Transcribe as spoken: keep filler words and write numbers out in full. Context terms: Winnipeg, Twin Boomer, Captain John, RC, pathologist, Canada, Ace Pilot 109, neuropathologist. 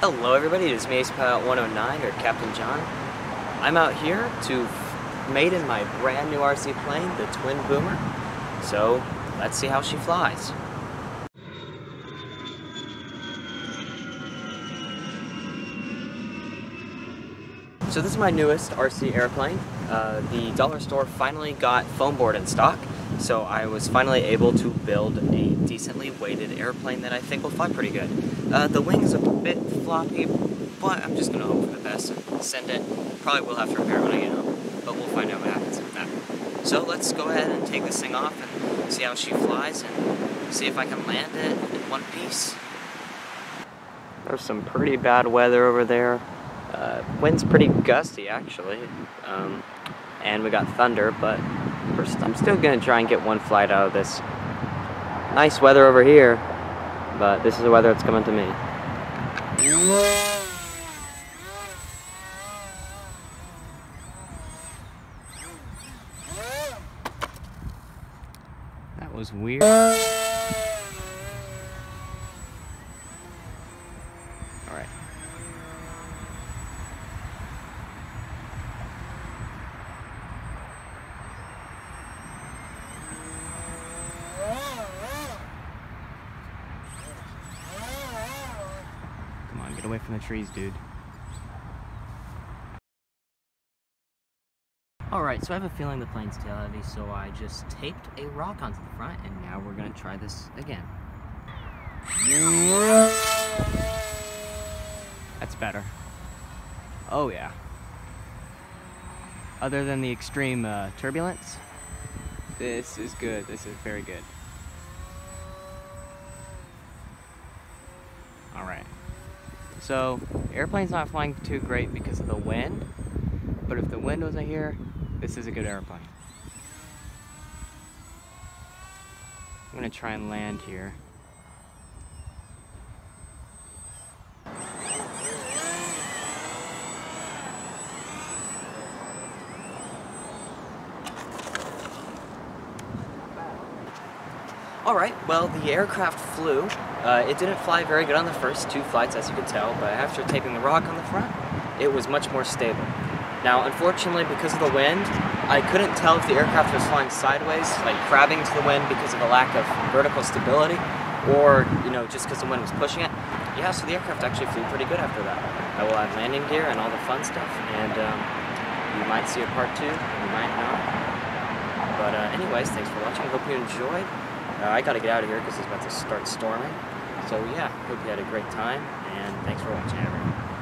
Hello everybody, it is me, Ace Pilot one oh nine, or Captain John. I'm out here to maiden my brand new R C plane, the Twin Boomer. So, let's see how she flies. So this is my newest R C airplane. Uh, the dollar store finally got foam board in stock, so I was finally able to build a decently weighted airplane that I think will fly pretty good. Uh, the wing's a bit floppy, but I'm just going to hope for the best and send it. Probably will have to repair it when I get home, but we'll find out what happens from that. So let's go ahead and take this thing off and see how she flies and see if I can land it in one piece. There's some pretty bad weather over there. Uh, wind's pretty gusty actually, um, and we got thunder, but first, I'm still going to try and get one flight out of this. Nice weather over here, but this is the weather that's coming to me. That was weird. Alright. Get away from the trees, dude. Alright, so I have a feeling the plane's tail heavy, so I just taped a rock onto the front, and now we're gonna try this again. That's better. Oh yeah. Other than the extreme uh, turbulence, this is good. This is very good. Alright. So, airplane's not flying too great because of the wind, but if the wind wasn't here, this is a good airplane. I'm gonna try and land here. Alright, well, the aircraft flew. Uh, it didn't fly very good on the first two flights, as you could tell, but after taping the rock on the front, it was much more stable. Now, unfortunately, because of the wind, I couldn't tell if the aircraft was flying sideways, like crabbing to the wind because of a lack of vertical stability, or, you know, just because the wind was pushing it. Yeah, so the aircraft actually flew pretty good after that. I will add landing gear and all the fun stuff, and um, you might see a part two, you might not. But uh, anyways, thanks for watching. I hope you enjoyed. Uh, I gotta get out of here because it's about to start storming. So yeah, hope you had a great time, and thanks for watching everyone.